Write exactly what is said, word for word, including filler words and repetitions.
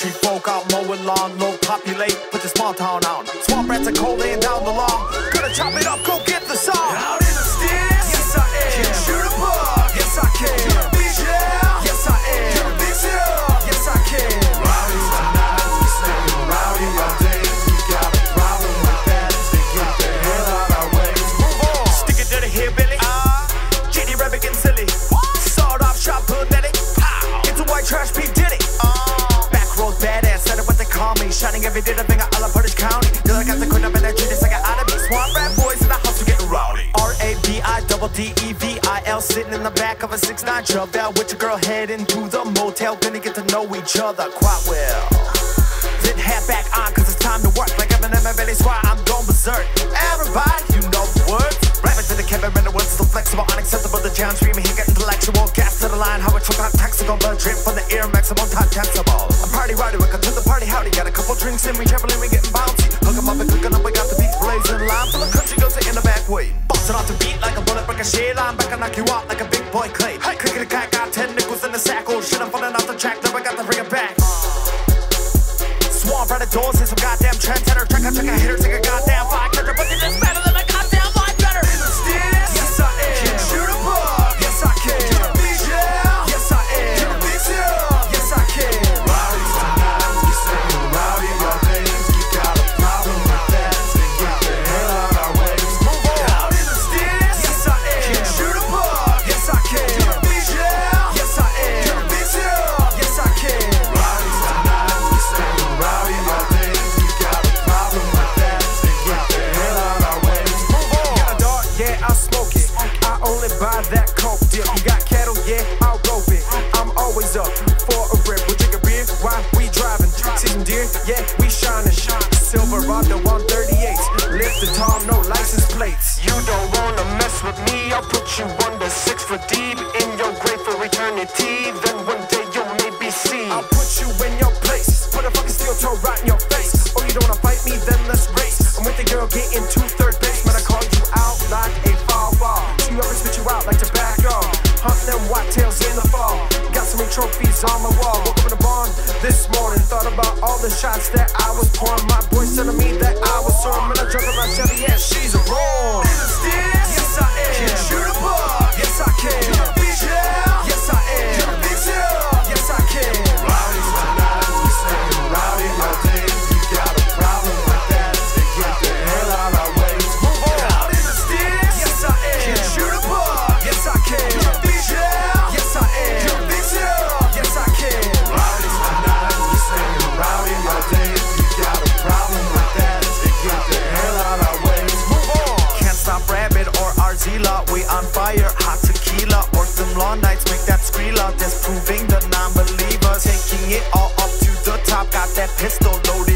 country folk out mowing lawn, low populate, put the small town on. Swamp rats are cold laying down the lawn. Gonna chop it up, go get the song. Out in the sticks, yes I am. Can shoot a bug, yes I can. Can I beat you out? Yes I am. Can I mix it up? Yes I can. Rowdy my nights, we stay rowdy my days. We got a problem with that, they get the hell out our way. Move on, stick it to the hill, Billy. Ah, uh, J D Rabid and silly. Sawed off shop, pathetic. It's a white trash people. Shining every day, the thing I love British County. Till I got the queen up in that treat, it's like an out of me. Swamp rat boys in the house, we getting rowdy. R A B I double D E V I L, sitting in the back of a six nine Chevelle with your girl heading to the motel. Gonna get to know each other quite well. Then hat back on, cause it's time to work. Like I'm in my belly squad, I'm going berserk. Everybody, you know the words. Rapping to the camera in the woods, so flexible, unacceptable. The jam streaming, he got intellectual. Gas to the line, how I choke on taxable. Blood drip from the ear, maximum time taxable. I'm party rowdy, welcome to the party howdy. Got a couple drinks in, we traveling, we getting bouncy. Hook 'em up and cooking up, we got the beats blazing. Line full of country girls in the back way. Boss it off the beat like a bullet, break a shade line. Back and knock you out like a big boy Clay. Hey, cricket a cat, got ten nickels in the sack. Oh shit, I'm falling off the track, never got to bring it back. Swamp right at doors, hit some goddamn trendsetter. Check out, check out, hitter, take a goddamn fire catcher. But it is better than a goddamn line better. In the sticks, yes I am. Can shoot a bug, yes I can. Can I beat you out? Yes I am. Can I mix it up? Yes I can. Rowdy my nights, we stay rowdy my days. We got a problem with that, they get the hell out our ways. Move on. Out in the sticks, yes I am. Can shoot a bug, yes I can. Can I beat you out? Yes I am. Can I mix it up? Yes I can. Buy that coke dip. You got cattle, yeah, I'll rope it. I'm always up for a rip. We'll drink a beer while we driving. Season deer, yeah, we shining. Silverado one thirty-eight. Lift the tall, no license plates. You don't wanna mess with me. I'll put you under six foot deep in your grave for eternity. Then one day you'll maybe see. I'll put you in your place. Put a fucking steel toe right in your face. Oh, you don't wanna fight me? Then let's race. I'm with the girl getting to third base. When I call you out like a foul ball. You ever spit you out like tobacco. Hunt them whitetails in the fall. Got so many trophies on my wall. Woke up in the barn this morning, thought about all the shots that I was pouring. My boys telling me that I was sore. Man, I drove in my Chevy, yeah, she's a roar. In the sticks, yes I am. Can shoot a bug, yes I can. Can I beat you out? Yes I am. Can I mix it up? Yes I can. Rowdy's my nights, we stay rowdy my days. We got a problem with that, they get the hell out our ways. Move on. Out in the sticks, yes I am. Can shoot. We on fire, hot tequila, or some long nights, make that squealer. Disproving the non-believers, taking it all up to the top. Got that pistol loaded.